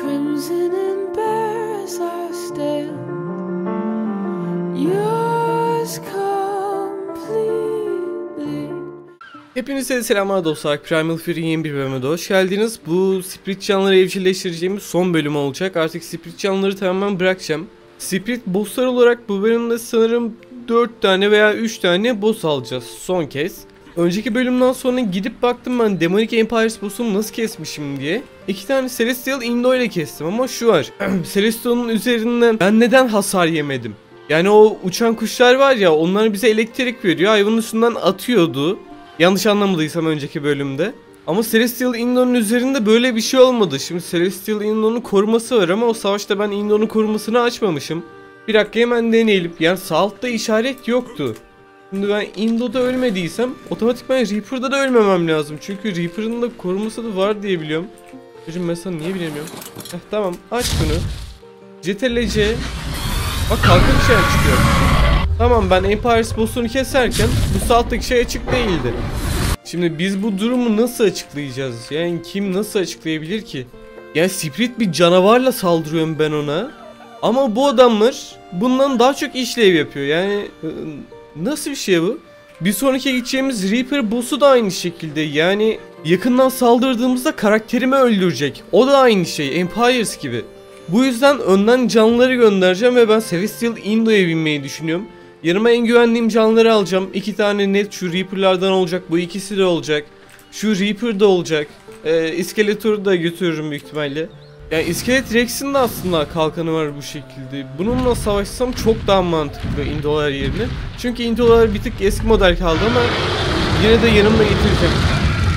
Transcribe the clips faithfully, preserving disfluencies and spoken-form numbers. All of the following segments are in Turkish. Crimson and bears our stand. Yours completely. Hepinize selamlar dostlar. Primal Fear'in yeni bir bölümüne hoş geldiniz. Bu Spirit canlıları evcilleştireceğimiz son bölüm olacak. Artık Spirit canlıları tamamen bırakacağım. Spirit bosslar olarak bu bölümde sanırım dört tane veya üç tane boss alacağız son kez. Önceki bölümden sonra gidip baktım ben Demonic Empires boss'unu nasıl kesmişim diye. İki tane Celestial Indo ile kestim ama şu var. Celestial'ın üzerinden ben neden hasar yemedim? Yani o uçan kuşlar var ya, onlar bize elektrik veriyor. Hayvanın üstünden atıyordu. Yanlış anlamadıysam önceki bölümde. Ama Celestial Indo'nun üzerinde böyle bir şey olmadı. Şimdi Celestial Indo'nun koruması var ama o savaşta ben Indo'nun korumasını açmamışım. Bir dakika hemen deneyelim. Yani sağ altta işaret yoktu. Şimdi ben Indo'da ölmediysem otomatikman Reaper'da da ölmemem lazım. Çünkü Reaper'ın da koruması da var diye biliyorum. Çocuğum mesela niye bilemiyorum. Heh, tamam aç bunu. C T L C. Bak kalkan işaret çıkıyor. Tamam ben Empires boss'unu keserken bu sağ alttaki şey açık değildi. Şimdi biz bu durumu nasıl açıklayacağız? Yani kim nasıl açıklayabilir ki? Yani Spirit bir canavarla saldırıyorum ben ona. Ama bu adamlar bundan daha çok işlev yapıyor. Yani nasıl bir şey bu? Bir sonraki gideceğimiz Reaper boss'u da aynı şekilde. Yani yakından saldırdığımızda karakterimi öldürecek. O da aynı şey. Empires gibi. Bu yüzden önden canlıları göndereceğim ve ben Celestial Indo'ya binmeyi düşünüyorum. Yanıma en güvendiğim canlıları alacağım. İki tane net şu Reaper'lardan olacak. Bu ikisi de olacak. Şu Reaper da olacak. Ee, Skeletor'u da götürürüm büyük ihtimalle. Yani Skeleton Rex'in de aslında kalkanı var bu şekilde. Bununla savaşsam çok daha mantıklı Indolar yerine. Çünkü Indolar bir tık eski model kaldı ama yine de yanımda getireceğim.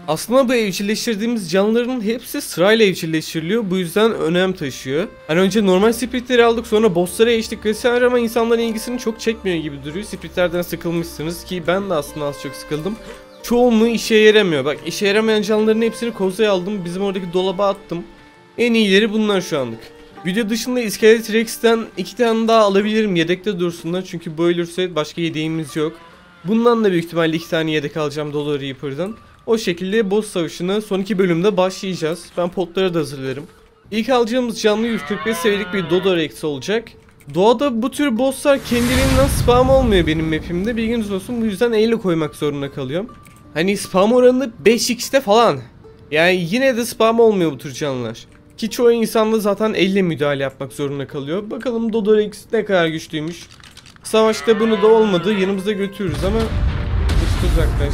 Aslında bu evcilleştirdiğimiz canlıların hepsi sırayla evcilleştiriliyor. Bu yüzden önem taşıyor. Hani önce normal Spirit'leri aldık, sonra boss'lara geçtik vesaire ama insanların ilgisini çok çekmiyor gibi duruyor. Spirit'lerden sıkılmışsınız ki ben de aslında az çok sıkıldım. Çoğunluğu işe yaramıyor. Bak işe yaramayan canlıların hepsini kozaya aldım. Bizim oradaki dolaba attım. En iyileri bunlar şu anlık. Video dışında Skeleton Rex'ten iki tane daha alabilirim, yedekte dursunlar çünkü bu ölürse başka yedeğimiz yok. Bundan da büyük ihtimalle iki tane yedek alacağım Dodo Reaper'dan. O şekilde boss savaşına son iki bölümde başlayacağız. Ben potları da hazırlarım. İlk alacağımız canlı yüz kırk beş seviyelik bir Dodorex olacak. Doğada bu tür bosslar kendiliğinden spam olmuyor benim map'imde, bilginiz olsun. Bu yüzden elle koymak zorunda kalıyorum. Hani spam oranı beş x'te falan. Yani yine de spam olmuyor bu tür canlılar. Ki çoğu insan da zaten elle müdahale yapmak zorunda kalıyor. Bakalım Dodorex ne kadar güçlüymüş. Savaşta bunu da olmadı. Yanımıza götürürüz ama uzaklaş.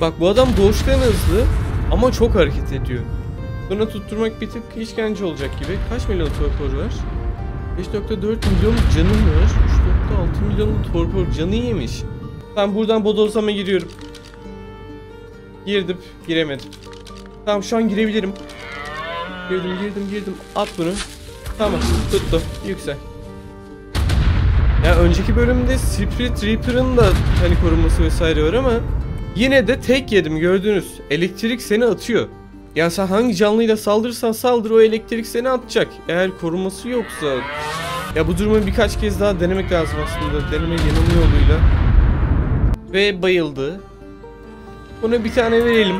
Bak bu adam doğuştan hızlı ama çok hareket ediyor. Buna tutturmak bir tık işkence olacak gibi. Kaç milyon torpor var? beş nokta dört milyon canım var. üç nokta altı milyon torpor canı yemiş. Ben buradan bodozlama giriyorum. Girdim, giremedim. Tamam şu an girebilirim. Girdim girdim girdim. At bunu. Tamam tuttu. Yüksel. Ya yani önceki bölümde Spirit Reaper'ın da hani korunması vesaire var ama yine de tek yedim, gördünüz. Elektrik seni atıyor. Yani sen hangi canlıyla saldırırsan saldır o elektrik seni atacak. Eğer korunması yoksa. Ya bu durumu birkaç kez daha denemek lazım aslında. Deneme yanılma yoluyla. Ve bayıldı. Ona bir tane verelim.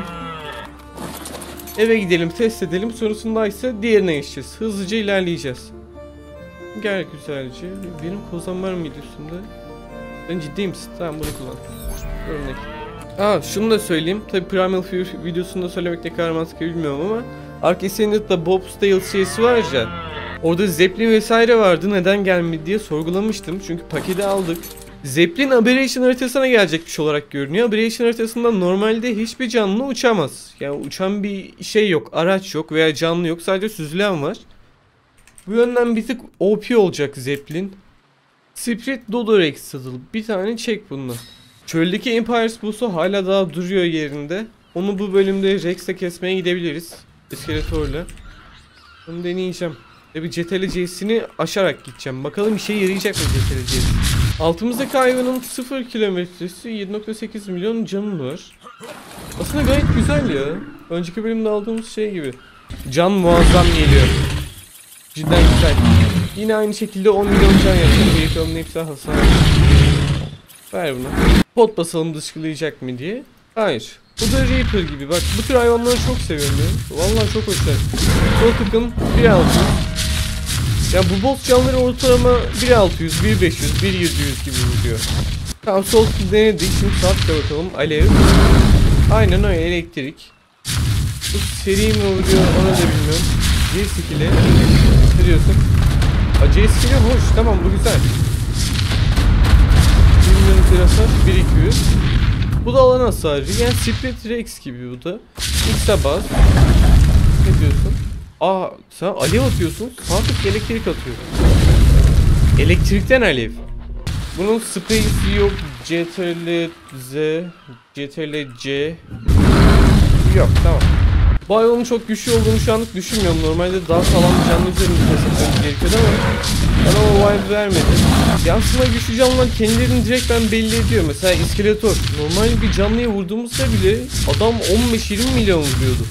Eve gidelim, test edelim, sonrasındaysa diğerine geçeceğiz. Hızlıca ilerleyeceğiz. Gel güzelce. Benim kozam var mıydı üstümde? Sen ciddi misin? Tamam bunu kullan. Örnek. Aa şunu da söyleyeyim. Tabi Primal Fear videosunda söylemek ne kadar mantıklı bilmiyorum ama Ark Bob Style serisi var ya. Orada Zeppelin vesaire vardı, neden gelmedi diye sorgulamıştım. Çünkü paketi aldık. Zeppelin Aberration haritasına gelecekmiş olarak görünüyor. Aberration haritasında normalde hiçbir canlı uçamaz. Yani uçan bir şey yok, araç yok veya canlı yok. Sadece süzülen var. Bu yönden bir tık O P olacak Zeppelin. Spirit Dodorex saddle. Bir tane çek bununla. Çöldeki Empires boss'u hala daha duruyor yerinde. Onu bu bölümde Rex'le kesmeye gidebiliriz. Skeletor'la. Onu deneyeceğim. Tabi C T L C'sini aşarak gideceğim. Bakalım işe yarayacak mı C T L C'si? Altımızdaki hayvanın sıfır kilometresi, yedi nokta sekiz milyon canı var. Aslında gayet güzel ya. Önceki bölümde aldığımız şey gibi. Can muazzam geliyor. Cidden güzel. Yine aynı şekilde on milyon can yapacağım. Biriklerin hepsi hasar. Ver bunu. Pot basalım dışkılayacak mı diye. Hayır. Bu da Reaper gibi. Bak bu tür hayvanları çok seviyorum benim. Vallahi çok hoşlar. Sol tıkım bir altı yüz. Ya bu boss canları ortalama bir altı yüz, bir beş yüz, bir yedi yüz gibi gidiyor. Tamam sol tık denedik. Şimdi sağ tıkla bakalım. Alev. Aynen öyle elektrik. Bu seri mi vuruyor ona da bilmiyorum. C skill'e kırıyorsun. A C skill'e hoş. Tamam bu güzel. bir milyon hasar bir iki yüz. Bu da alan hasarı. Yani Spirit Rex gibi bu da. X'e bas. Ne diyorsun? Aa sen alev atıyorsun. Sandık elektrik atıyorsun. Elektrikten alev. Bunun space yok. C T R L Z C T R L C yok tamam. Bu hayvanın çok güçlü olduğunu şu anlık düşünmüyorum. Normalde daha sağlam bir canlı üzerinde taşıtmamız gerekiyordu ama bana o vibe vermedi. Yansıma güçlü canlılar kendilerini direkt ben belli ediyor. Mesela iskeletor. Normal bir canlıya vurduğumuzda bile adam on beş yirmi milyon vuruyordu.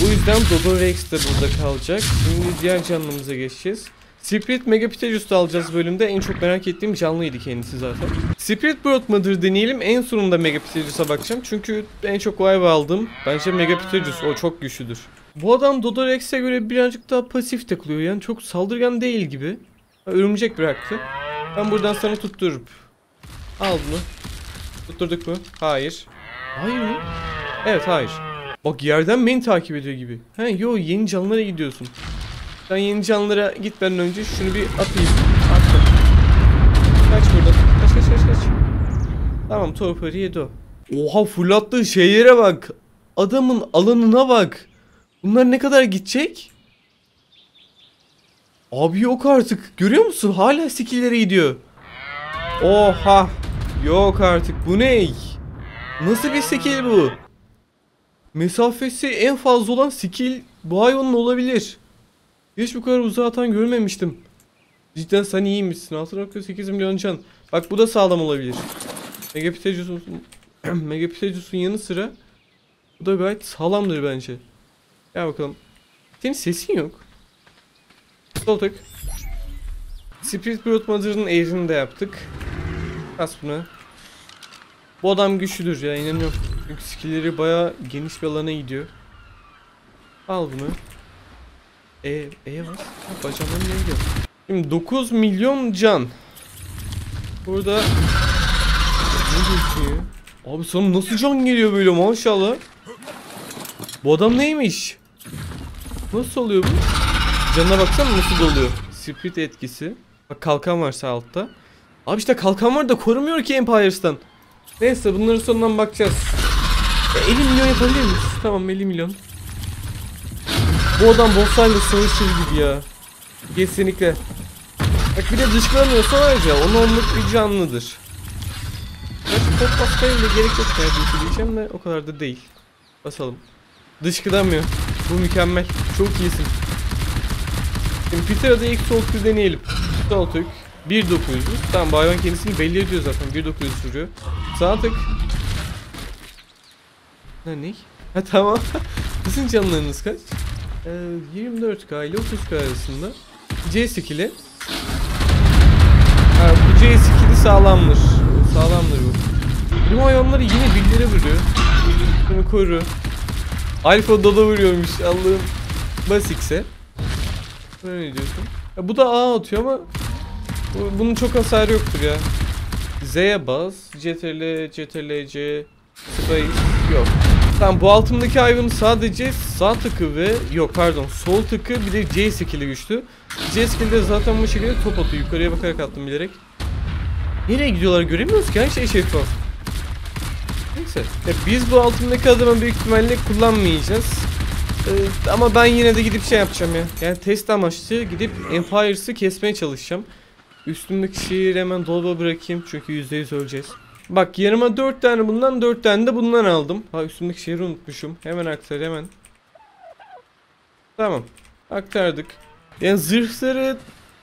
Bu yüzden Dodorex de burada kalacak. Şimdi diğer canlımıza geçeceğiz. Spirit Megapithecus'u alacağız bölümde. En çok merak ettiğim canlıydı kendisi zaten. Spirit Broodmother deneyelim. En sonunda Megapithecus'a bakacağım. Çünkü en çok vibe aldım. Bence Megapithecus. O çok güçlüdür. Bu adam Dodorex'e göre birazcık daha pasif takılıyor. Yani çok saldırgan değil gibi. Örümcek bıraktı. Ben buradan sana tutturup. Al bunu. Tutturduk mu? Hayır. Hayır mı? Evet hayır. Bak yerden beni takip ediyor gibi. He yo yeni canlılara gidiyorsun. Ben yeni canlılara gitmeden önce şunu bir atayım. Attım. Kaç buradan. Kaç kaç kaç kaç. Tamam torpori yedi o. Oha full attığı şeylere bak. Adamın alanına bak. Bunlar ne kadar gidecek? Abi yok artık. Görüyor musun? Hala skill'lere gidiyor. Oha. Yok artık. Bu ne? Nasıl bir skill bu? Mesafesi en fazla olan skill bu hayvanın olabilir. Hiç bu kadar uzağa atan görmemiştim. Cidden sen iyiymişsin. altı nokta sekiz milyon can. Bak bu da sağlam olabilir. Megapithecus'un Megapithecus'un yanı sıra bu da gayet sağlamdır bence. Gel bakalım. Senin sesin yok. Sol tık. Spirit Broodmother'ın eğrini de yaptık. Kas buna. Bu adam güçlüdür ya inanıyorum. Çünkü skill'leri bayağı geniş bir alana gidiyor. Al bunu. E, E'ye bas. Bacağımdan niye gidiyor? Şimdi dokuz milyon can. Burada. Ne diyorsun ya? Abi sana nasıl can geliyor böyle maşallah. Bu adam neymiş? Nasıl oluyor bu? Canına baksana nasıl doluyor. Spirit etkisi. Bak kalkan var sağ altta. Abi işte kalkan var da korumuyor ki Empires'tan. Neyse bunların sonundan bakacağız. Ya elli milyon yapabilir miyiz? Tamam elli milyon. Bu adam bosslarla savaşır gibi ya. Kesinlikle. Bak bir de dışkılamıyorsa ayrıca on onluk bir canlıdır. Gerçi top baskaya bile gerek yok neredeyse diyeceğim de o kadar da değil. Basalım. Dışkılamıyor. Bu mükemmel. Çok iyisin. Şimdi Peter'da ilk sol tık deneyelim. Sol tık bir dokuz yüz. Tamam bu hayvan kendisini belli ediyor zaten. bir dokuz yüz sürüyor. Sağ tık. Ne ne? Ha tamam. Sizin canlarınız kaç? Ee, yirmi dört K ile otuz K arasında. C skill'i. Ha bu C skill'i sağlamdır. Sağlamdır bu. Bu hayvanları yine billere vuruyor. Bunu koru. Alfa Dodo vuruyormuş Allah'ım. Basic'se. Ne diyorsun? Ya bu da A atıyor ama bu, bunun çok hasarı yoktur ya. Z'ye bas. C T R L C T R L C space yok. Tamam bu altındaki hayvanın sadece sağ tıkı ve yok pardon sol tıkı bir de C skill'i güçlü. C skill'de zaten bu şekilde top atıyor. Yukarıya bakarak attım bilerek. Nereye gidiyorlar göremiyoruz ki her şey şeffaf. Neyse. Ya biz bu altındaki adamı büyük ihtimalle kullanmayacağız. Ee, ama ben yine de gidip şey yapacağım ya. Yani test amaçlı gidip Empires'ı kesmeye çalışacağım. Üstümdeki şeyi hemen dolaba bırakayım çünkü yüzde yüz öleceğiz. Bak yanıma dört tane bundan dört tane de bundan aldım. Ha üstümdeki şeyi unutmuşum. Hemen aktar hemen. Tamam. Aktardık. Yani zırhları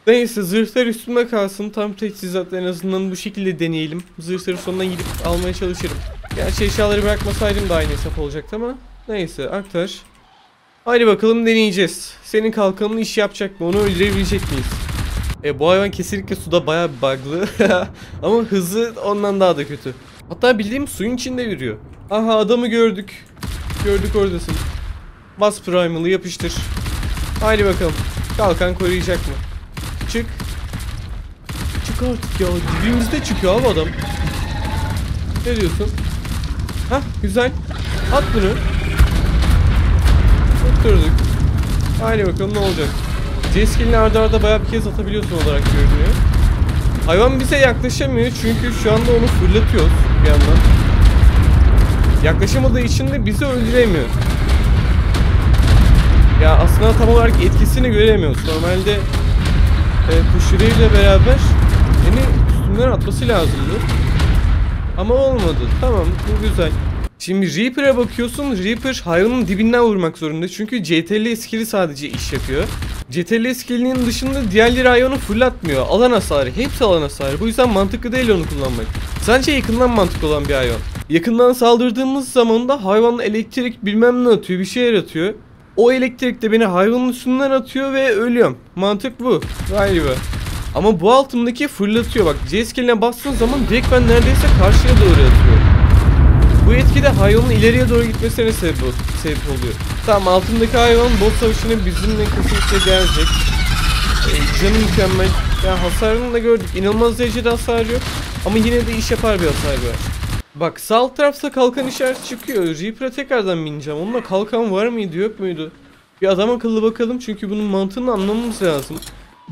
neyse zırhlar üstüme kalsın. Tam teçhizatla en azından bu şekilde deneyelim. Zırhları sonuna gidip almaya çalışırım. Gerçi eşyaları bırakmasaydım da aynı hesap olacaktı ama neyse aktar. Haydi bakalım deneyeceğiz. Senin kalkanın iş yapacak mı? Onu öldürebilecek miyiz? E bu hayvan kesinlikle suda bayağı bug'lı. Ama hızı ondan daha da kötü. Hatta bildiğim suyun içinde yürüyor. Aha adamı gördük. Gördük oradasın. Bas Primal'ı, yapıştır. Haydi bakalım. Kalkan koruyacak mı? Çık. Çık artık ya. Dibimizde çıkıyor abi adam. Ne diyorsun? Hah, güzel. At bunu. Tutturduk. Haydi bakalım ne olacak. C-skill'ini arda arda bayağı bir kez atabiliyorsun olarak görünüyor. Hayvan bize yaklaşamıyor çünkü şu anda onu fırlatıyoruz bir yandan. Yaklaşamadığı için de bizi öldüremiyor. Ya aslında tam olarak etkisini göremiyoruz. Normalde e, kuşuruyla beraber beni üstümden atması lazımdı. Ama olmadı. Tamam, bu güzel. Şimdi Reaper'a bakıyorsun. Reaper hayvanın dibinden vurmak zorunda. Çünkü C T L skill'i sadece iş yapıyor. C T L skill'inin dışında diğerleri hayvanı fırlatmıyor. Alan hasarı. Hepsi alan hasarı. Bu yüzden mantıklı değil onu kullanmak. Sadece yakından mantıklı olan bir hayvan. Yakından saldırdığımız zaman da hayvan elektrik bilmem ne atıyor. Bir şey yaratıyor. O elektrik de beni hayvanın üstünden atıyor ve ölüyorum. Mantık bu. Galiba. Ama bu altımdaki fırlatıyor. Bak C skill'ine bastığın zaman direkt ben neredeyse karşıya doğru atıyor. Bu etki de hayvanın ileriye doğru gitmesine sebep, sebep oluyor. Tamam, altındaki hayvan boss savaşını bizimle kesinlikle gelecek. Ee, canı mükemmel. Yani hasarını da gördük. İnanılmaz derecede hasar yok. Ama yine de iş yapar bir hasar var. Bak sağ alt tarafta kalkan işareti çıkıyor. Reaper'a tekrardan bineceğim. Onunla kalkan var mıydı yok muydu? Bir adam akıllı bakalım çünkü bunun mantığını anlamamız lazım.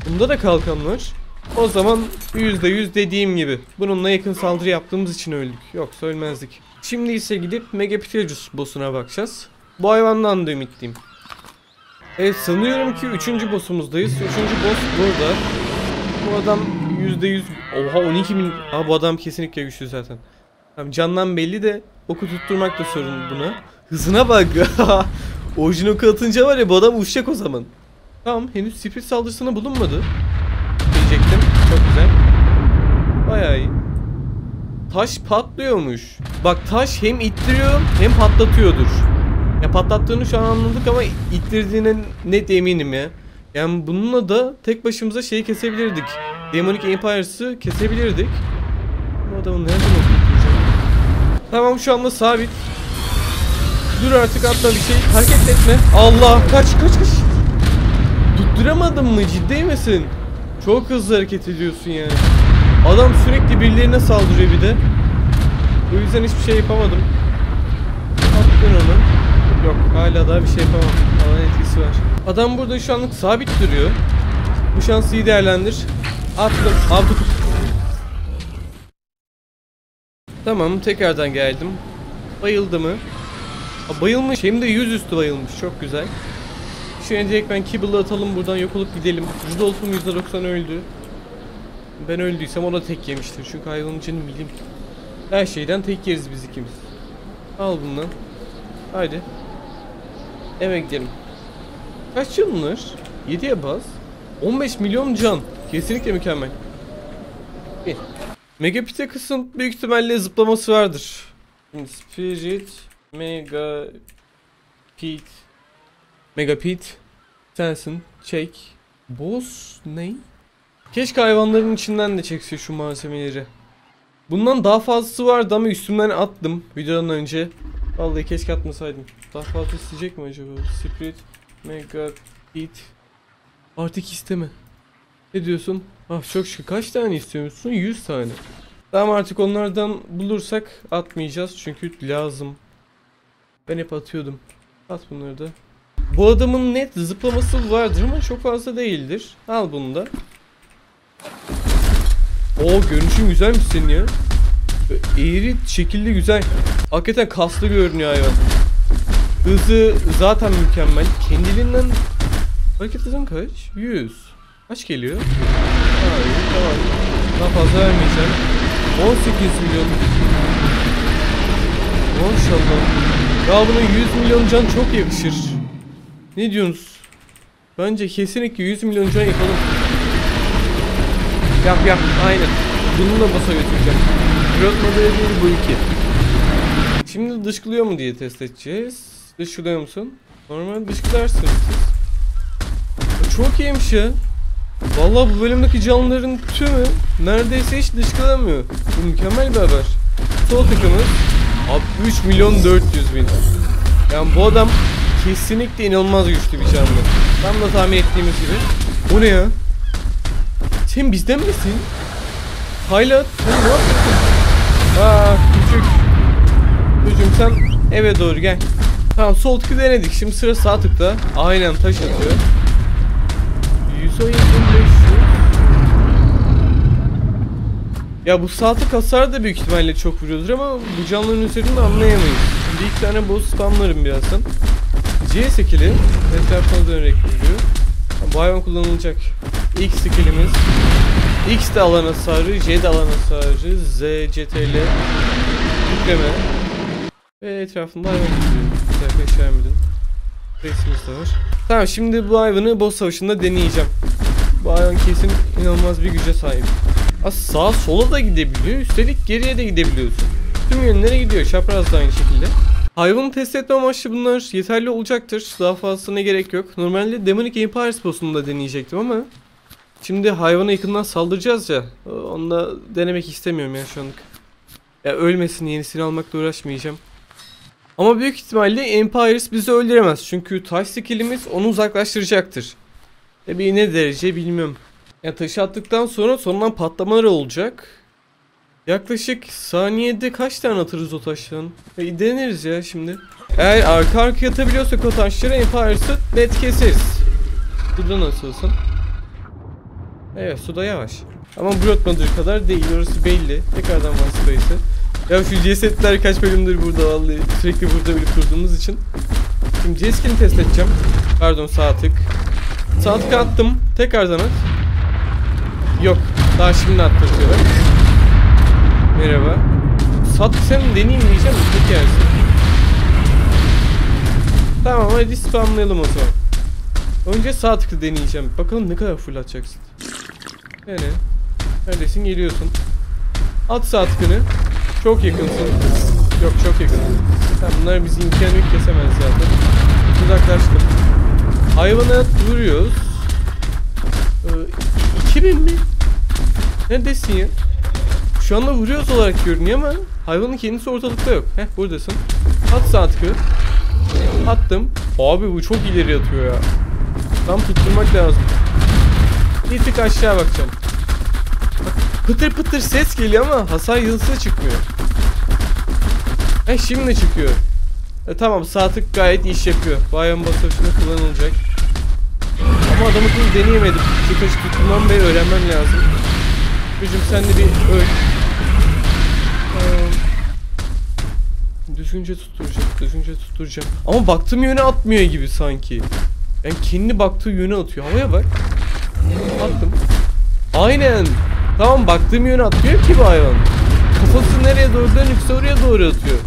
Bunda da kalkan var. O zaman yüzde yüz dediğim gibi. Bununla yakın saldırı yaptığımız için öldük. Yoksa ölmezdik. Şimdi ise gidip Megapithecus boss'una bakacağız. Bu hayvandan da ümitliyim. Evet, sanıyorum ki üçüncü boss'umuzdayız. üçüncü boss burada. Bu adam yüzde yüz... Oha, on iki bin... Aa, bu adam kesinlikle güçlü zaten. Tamam, candan belli de oku tutturmak da sorun buna. Hızına bak. Orijin oku atınca var ya, bu adam uçacak o zaman. Tamam, henüz spirit saldırısına bulunmadı. Diyecektim. Çok güzel. Bayağı iyi. Taş patlıyormuş. Bak taş hem ittiriyor hem patlatıyordur. Ya patlattığını şu an anladık ama ittirdiğine net eminim ya. Yani bununla da tek başımıza şeyi kesebilirdik. Demonic Empires'ı kesebilirdik. Bu adamı nereden okuyacak? Tamam, şu anda sabit. Dur artık, atla bir şey. Hareket etme. Allah, kaç kaç kaç. Tutturamadın mı, ciddi misin? Çok hızlı hareket ediyorsun yani. Adam sürekli birilerine saldırıyor bir de. O yüzden hiçbir şey yapamadım. Attın onu. Yok, hala daha bir şey yapamam. Alan etkisi var. Adam burada şu anlık sabit duruyor. Bu şansı iyi değerlendir. Attım. Aldım. Tamam, tekrardan geldim. Bayıldı mı? Aa, bayılmış. Hem de yüzüstü bayılmış. Çok güzel. Şöyle direkt ben Kibble'ı atalım. Buradan yok olup gidelim. Rudolf'um yüzde doksan öldü. Ben öldüysem o da tek yemiştir. Çünkü hayvanın için bilim. Her şeyden tek yeriz biz ikimiz. Al bundan. Haydi. Eve gidelim. Kaç can bunlar? yediye bas. on beş milyon can. Kesinlikle mükemmel. Bir. Megapithecus'un büyük ihtimalle zıplaması vardır. Spirit Megapith. Megapith. Sensin. Çek. Boss ne? Keşke hayvanların içinden de çekse şu malzemeleri. Bundan daha fazlası vardı ama üstümden attım videodan önce. Vallahi keşke atmasaydım. Daha fazla isteyecek mi acaba? Spirit Megapith. Artık isteme. Ne diyorsun? Ah çok şükür. Kaç tane istiyormuşsun? yüz tane. Tamam, artık onlardan bulursak atmayacağız çünkü lazım. Ben hep atıyordum. At bunları da. Bu adamın net zıplaması vardır ama çok fazla değildir. Al bunu da. Oo, görünüşün güzelmiş senin ya. Eğri şekilli güzel. Hakikaten kaslı görünüyor hayvan. Hızı zaten mükemmel. Kendiliğinden hareket hızın kaç? yüz. Kaç geliyor? Hayır, tamam. Daha fazla vermeyeceğim. on sekiz milyon. Maşallah. Ya buna yüz milyon can çok yakışır. Ne diyorsunuz? Bence kesinlikle yüz milyon can yapalım. Yap yap, aynen. Bununla basa götüreceğim. Broodmother'e değil bu iki. Şimdi dışkılıyor mu diye test edeceğiz. Dışkılıyor musun? Normal dışkılarsın siz. Çok iyiymiş ya. Vallahi bu bölümdeki canlıların tümü neredeyse hiç dışkılamıyor. Bu mükemmel bir haber. Sol takımız. üç milyon dört yüz bin. Yani bu adam kesinlikle inanılmaz güçlü bir canlı. Tam da tahmin ettiğimiz gibi. Bu ne ya? Sen bizden misin? Hayla, sen ne yapıyorsun? Aa, küçük. Küçüğüm sen eve doğru gel. Tamam, sol tıkı denedik. Şimdi sıra sağ tıkta. Aynen taş atıyor. yüz on beş. Ya bu sağ tık hasar da büyük ihtimalle çok vuruyordur ama bu canlıların üzerinde anlayamayız. Şimdi ilk tane boss spamlarım birazdan. C skill'i etrafına dönerek vuruyor. Bu hayvan kullanılacak. X skill'imiz. X de alan hasarı, J de alan hasarı, Z, C T L, yükleme. Ve etrafında hayvan gidiyor. Arkadaşlar midin. Resimiz de var. Tamam, şimdi bu hayvanı boss savaşında deneyeceğim. Bu hayvan kesin inanılmaz bir güce sahip. Sağa sola da gidebiliyor, üstelik geriye de gidebiliyorsun. Tüm yönlere gidiyor, çapraz da aynı şekilde. Hayvanı test etme amaçlı bunlar yeterli olacaktır. Daha fazlasına gerek yok. Normalde Demonic Empires boss'unu da deneyecektim ama şimdi hayvana yakından saldıracağız ya, onu da denemek istemiyorum ya şu anlık. Ya ölmesin, yenisini almakla uğraşmayacağım. Ama büyük ihtimalle Empires bizi öldüremez çünkü taş skillimiz onu uzaklaştıracaktır. Tabii ne derece bilmiyorum. Ya taşı attıktan sonra sonradan patlamalar olacak. Yaklaşık saniyede kaç tane atarız o taştan? E, deneriz ya şimdi. Eğer arka arkaya atabiliyorsak o taşları Empires'ı net keseriz. Burada nasılsın? Evet, suda yavaş. Ama Broodmother kadar değil, orası belli. Tekrardan var space'e. Ya şu cesetler kaç bölümdür burada vallahi. Sürekli burada bile kurduğumuz için. Şimdi C-Skin'i test edeceğim. Pardon, sağ tık. Sağ tık attım. Tekrardan at. Yok, daha şimdi attırtıyorlar. Merhaba. Sat sen deneyim diyeceğim, tek yersin. Tamam, hadi spamlayalım o zaman. Önce sağ tıklı deneyeceğim. Bakalım ne kadar fırlatacaksın. Yani neredesin, geliyorsun. At sağ tıkını. Çok yakınsın. Yok, çok yakın. Tamam, bunlar bizi imkan yok, kesemez zaten. Uzaklaştım. Hayvana vuruyoruz. Ee, iki bin mi? Neredesin ya? Şu anda vuruyoruz olarak görünüyor ama hayvanın kendisi ortalıkta yok. Heh, buradasın. At sağ tıkı. Attım. Abi bu çok ileri atıyor ya. Tam tutturmak lazım. Bir tık aşağı bakacağım. Bak, pıtır pıtır ses geliyor ama hasar yazısı çıkmıyor. Heh, şimdi çıkıyor. E, tamam, sağ tık gayet iş yapıyor. Bayan basınçlı kullanılacak. Ama adamı hiç deneyemedim. Şu taşı tutturmam beri öğrenmem lazım. Gücüm sen de bir öl. Düşünce tutturacağım, düşünce tutturacağım. Ama baktığım yöne atmıyor gibi sanki. Yani kendi baktığı yöne atıyor. Havaya bak. Attım. Aynen. Tamam, baktığım yöne atmıyor ki bu hayvan. Kafası nereye doğru dönükse oraya doğru atıyor.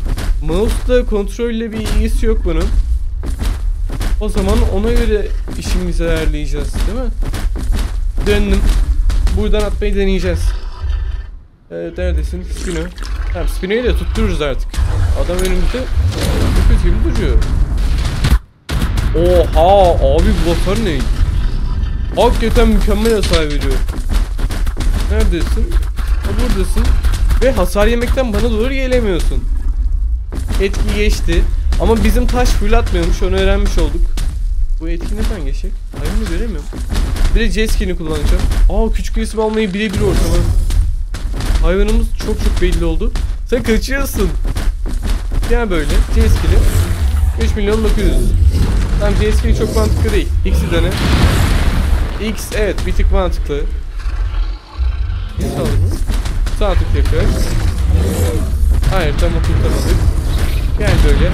Mouse'da kontrolle bir ilgisi yok bunun. O zaman ona göre işimizi ayarlayacağız, değil mi? Döndüm. Buradan atmayı deneyeceğiz. Ee, neredesin? Spino. Tamam, Spino'yu da tuttururuz artık. Adam önümüzde köpüz gibi duruyor. Oha abi, bu hasar ne? Hakikaten mükemmel hasar veriyor. Neredesin? Ha, buradasın. Ve hasar yemekten bana doğru gelemiyorsun. Etki geçti. Ama bizim taş fırlatmıyormuş, onu öğrenmiş olduk. Bu etki neden geçecek? Hayvanı göremiyorum. Bir de C-Skin'i kullanacağım. Aa, küçük resim almayı birebir ortama. Hayvanımız çok çok belli oldu. Sen kaçıyorsun. Yani böyle C-Skin'i üç milyon dokuz yüz. Tamam, C-Skin'i çok mantıklı değil. X'i dene. X evet bir tık mantıklı. Sağ tık yapıyor. Hayır, tam oturtamadık. Gel böyle.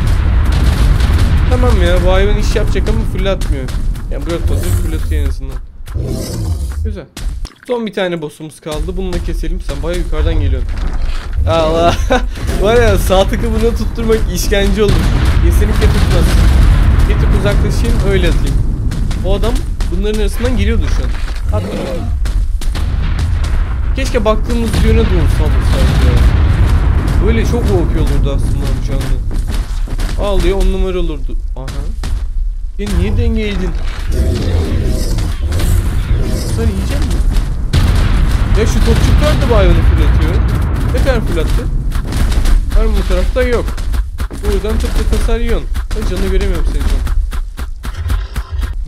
Tamam ya, bu hayvan iş yapacak ama fırlatmıyor. Yani Broodmother fırlatıyor en azından. Güzel. Son bir tane boss'umuz kaldı. Bunu da keselim. Sen bayağı yukarıdan geliyorsun. Allah. Var ya, sağ tıkı buna tutturmak işkence olur. Kesinlikle tutmaz. Bir tık uzaklaşayım, öyle atayım. O adam bunların arasından geliyordu şu an. Hatta. Keşke baktığımız yöne doğru saldırsak. Böyle çok O P olurdu aslında bu canlı. Ağlıyor, on numara olurdu. Aha. Sen niye dengeledin? Sen yiyecek misin? Ya şu topçuklar da bu hayvanı fırlatıyor. Ne kadar fırlattı? Var mı bu tarafta? Yok. Buradan çok da tasar yiyorsun. aslında canını göremiyorum senin canım.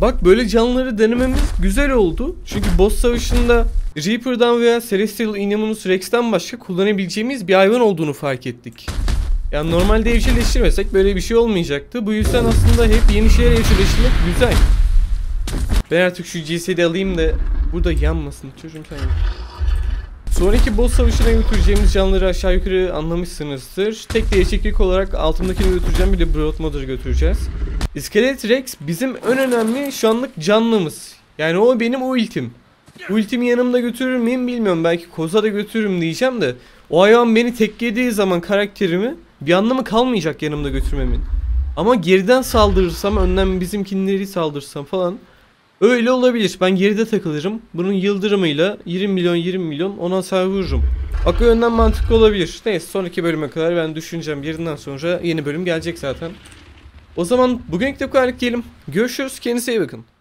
Bak böyle canlıları denememiz güzel oldu. Çünkü boss savaşında Reaper'dan veya Celestial Indominus Rex'ten başka kullanabileceğimiz bir hayvan olduğunu fark ettik. Yani normalde evcilleştirmesek böyle bir şey olmayacaktı. Bu yüzden aslında hep yeni şeyler evcilleştirmek güzel. Ben artık şu C S'de alayım da burada yanmasın çocuğum sen. Sonraki boss savaşına götüreceğimiz canlıları aşağı yukarı anlamışsınızdır. Tek değişiklik olarak altımdakini götüreceğim, bir de Broodmother'ı götüreceğiz. Skeleton Rex bizim en önemli şu anlık canlımız. Yani o benim ultim. Ultimi yanımda götürür miyim bilmiyorum, belki koza da götürürüm diyeceğim de o hayvan beni teklediği zaman karakterimi bir anlamı kalmayacak yanımda götürmemin. Ama geriden saldırırsam, önden bizimkinleri saldırsam falan öyle olabilir. Ben geride takılırım. Bunun yıldırımıyla yirmi milyon yirmi milyon ona hasar vururum. Akıl önden mantıklı olabilir. Neyse, sonraki bölüme kadar ben düşüneceğim. Yerinden sonra yeni bölüm gelecek zaten. O zaman bugünlük de bu kadar diyelim. Görüşürüz. Kendinize iyi bakın.